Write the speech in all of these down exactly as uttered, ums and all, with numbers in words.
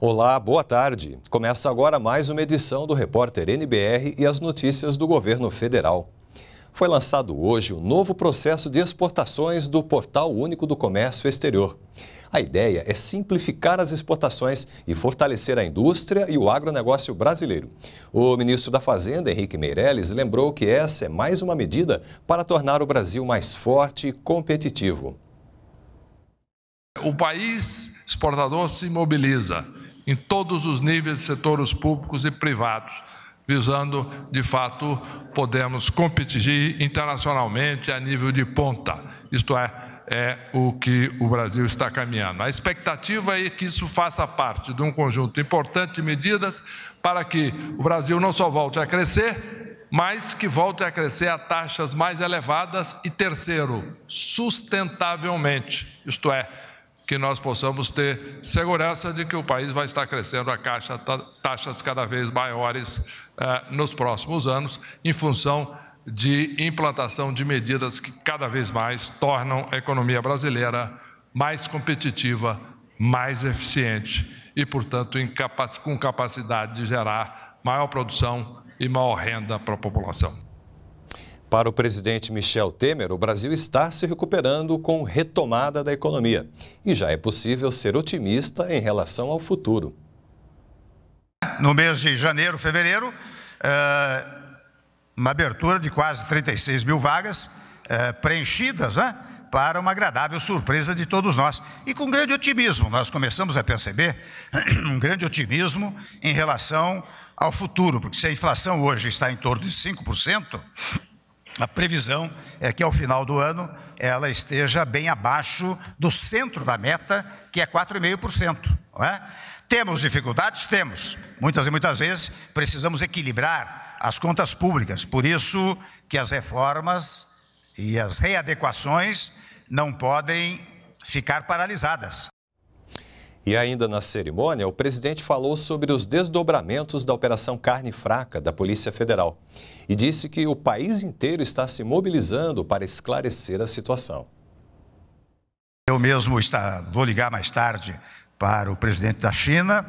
Olá, boa tarde. Começa agora mais uma edição do Repórter N B R e as notícias do governo federal. Foi lançado hoje o novo processo de exportações do Portal Único do Comércio Exterior. A ideia é simplificar as exportações e fortalecer a indústria e o agronegócio brasileiro. O ministro da Fazenda, Henrique Meirelles, lembrou que essa é mais uma medida para tornar o Brasil mais forte e competitivo. O país exportador se mobiliza em todos os níveis de setores públicos e privados, visando, de fato, podermos competir internacionalmente a nível de ponta. Isto é, é o que o Brasil está caminhando. A expectativa é que isso faça parte de um conjunto importante de medidas para que o Brasil não só volte a crescer, mas que volte a crescer a taxas mais elevadas e, terceiro, sustentavelmente, isto é, que nós possamos ter segurança de que o país vai estar crescendo a caixa, taxas cada vez maiores uh, nos próximos anos, em função de implantação de medidas que cada vez mais tornam a economia brasileira mais competitiva, mais eficiente e, portanto, incapac- com capacidade de gerar maior produção e maior renda para a população. Para o presidente Michel Temer, o Brasil está se recuperando com retomada da economia e já é possível ser otimista em relação ao futuro. No mês de janeiro, fevereiro, uma abertura de quase trinta e seis mil vagas preenchidas, né, para uma agradável surpresa de todos nós. E com grande otimismo, nós começamos a perceber um grande otimismo em relação ao futuro, porque se a inflação hoje está em torno de cinco por cento, a previsão é que, ao final do ano, ela esteja bem abaixo do centro da meta, que é quatro vírgula cinco por cento. Não é? Temos dificuldades? Temos. Muitas e muitas vezes precisamos equilibrar as contas públicas. Por isso que as reformas e as readequações não podem ficar paralisadas. E ainda na cerimônia, o presidente falou sobre os desdobramentos da Operação Carne Fraca da Polícia Federal e disse que o país inteiro está se mobilizando para esclarecer a situação. Eu mesmo está, vou ligar mais tarde para o presidente da China,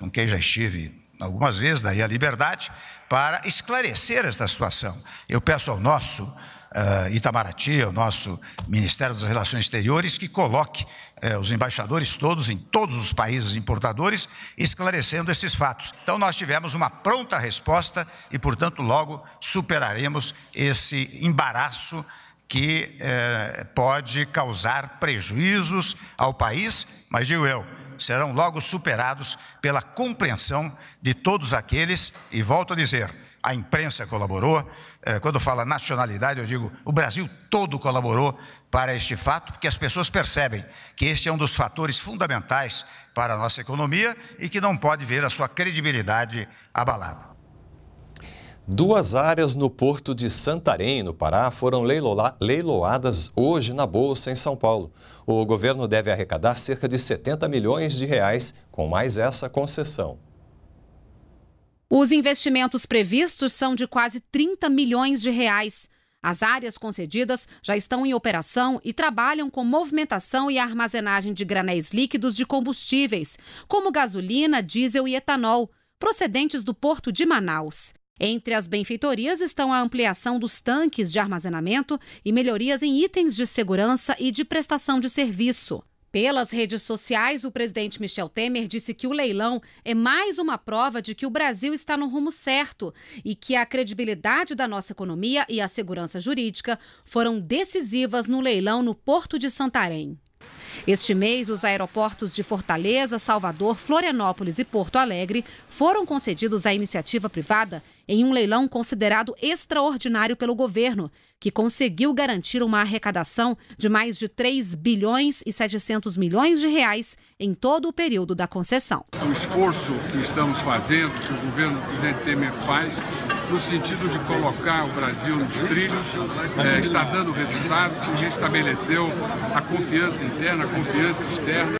com quem já estive algumas vezes, daí a liberdade, para esclarecer esta situação. Eu peço ao nosso Uh, Itamaraty, o nosso Ministério das Relações Exteriores, que coloque uh, os embaixadores todos em todos os países importadores, esclarecendo esses fatos. Então, nós tivemos uma pronta resposta e, portanto, logo superaremos esse embaraço que uh, pode causar prejuízos ao país, mas, digo eu, serão logo superados pela compreensão de todos aqueles, e volto a dizer, a imprensa colaborou. Quando fala nacionalidade, eu digo, o Brasil todo colaborou para este fato, porque as pessoas percebem que este é um dos fatores fundamentais para a nossa economia e que não pode ver a sua credibilidade abalada. Duas áreas no Porto de Santarém, no Pará, foram leiloadas hoje na Bolsa, em São Paulo. O governo deve arrecadar cerca de setenta milhões de reais com mais essa concessão. Os investimentos previstos são de quase trinta milhões de reais. As áreas concedidas já estão em operação e trabalham com movimentação e armazenagem de granéis líquidos de combustíveis, como gasolina, diesel e etanol, procedentes do porto de Manaus. Entre as benfeitorias estão a ampliação dos tanques de armazenamento e melhorias em itens de segurança e de prestação de serviço. Pelas redes sociais, o presidente Michel Temer disse que o leilão é mais uma prova de que o Brasil está no rumo certo e que a credibilidade da nossa economia e a segurança jurídica foram decisivas no leilão no Porto de Santarém. Este mês, os aeroportos de Fortaleza, Salvador, Florianópolis e Porto Alegre foram concedidos à iniciativa privada em um leilão considerado extraordinário pelo governo, que conseguiu garantir uma arrecadação de mais de três bilhões e setecentos milhões de reais em todo o período da concessão. O esforço que estamos fazendo, que o governo do presidente Temer faz, no sentido de colocar o Brasil nos trilhos, é, está dando resultados, e restabeleceu a confiança interna, a confiança externa.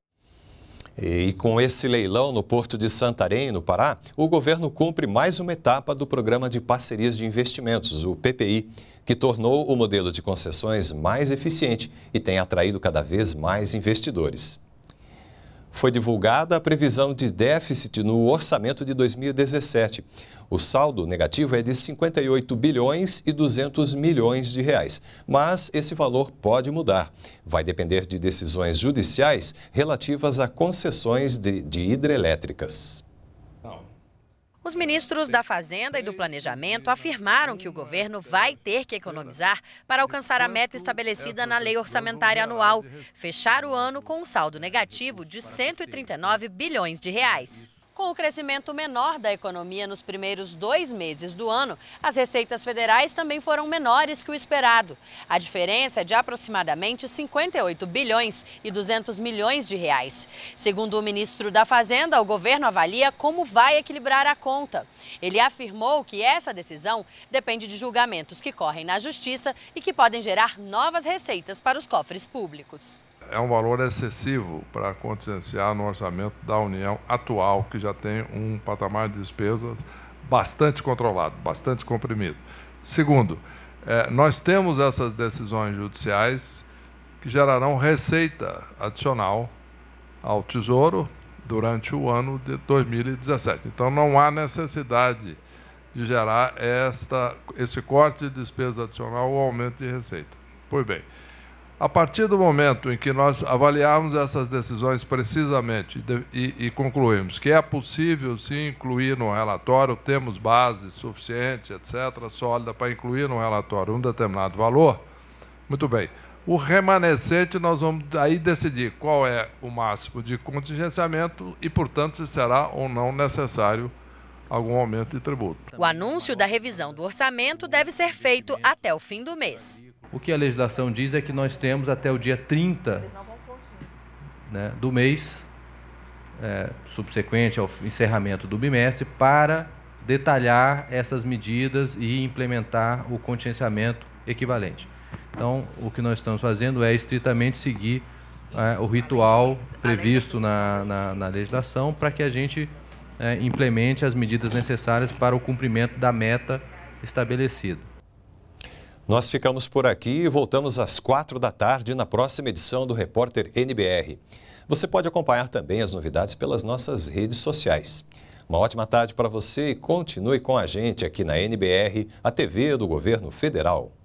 E com esse leilão no Porto de Santarém, no Pará, o governo cumpre mais uma etapa do Programa de Parcerias de Investimentos, o P P I, que tornou o modelo de concessões mais eficiente e tem atraído cada vez mais investidores. Foi divulgada a previsão de déficit no orçamento de dois mil e dezessete. O saldo negativo é de cinquenta e oito bilhões e duzentos milhões de reais, mas esse valor pode mudar. Vai depender de decisões judiciais relativas a concessões de, de hidrelétricas. Os ministros da Fazenda e do Planejamento afirmaram que o governo vai ter que economizar para alcançar a meta estabelecida na Lei Orçamentária Anual, fechar o ano com um saldo negativo de cento e trinta e nove bilhões de reais. Com o crescimento menor da economia nos primeiros dois meses do ano, as receitas federais também foram menores que o esperado. A diferença é de aproximadamente cinquenta e oito bilhões e duzentos milhões de reais. Segundo o ministro da Fazenda, o governo avalia como vai equilibrar a conta. Ele afirmou que essa decisão depende de julgamentos que correm na justiça e que podem gerar novas receitas para os cofres públicos. É um valor excessivo para contingenciar no orçamento da União atual, que já tem um patamar de despesas bastante controlado, bastante comprimido. Segundo, nós temos essas decisões judiciais que gerarão receita adicional ao Tesouro durante o ano de dois mil e dezessete. Então, não há necessidade de gerar esta, esse corte de despesa adicional ou aumento de receita. Pois bem. A partir do momento em que nós avaliarmos essas decisões precisamente e, e concluímos que é possível sim incluir no relatório, temos base suficiente, etcétera, sólida para incluir no relatório um determinado valor, muito bem. O remanescente nós vamos aí decidir qual é o máximo de contingenciamento e, portanto, se será ou não necessário algum aumento de tributo. O anúncio da revisão do orçamento deve ser feito até o fim do mês. O que a legislação diz é que nós temos até o dia trinta, né, do mês, é, subsequente ao encerramento do bimestre, para detalhar essas medidas e implementar o contingenciamento equivalente. Então, o que nós estamos fazendo é estritamente seguir é, o ritual previsto na, na, na legislação para que a gente é, implemente as medidas necessárias para o cumprimento da meta estabelecida. Nós ficamos por aqui e voltamos às quatro da tarde na próxima edição do Repórter N B R. Você pode acompanhar também as novidades pelas nossas redes sociais. Uma ótima tarde para você e continue com a gente aqui na N B R, a T V do Governo Federal.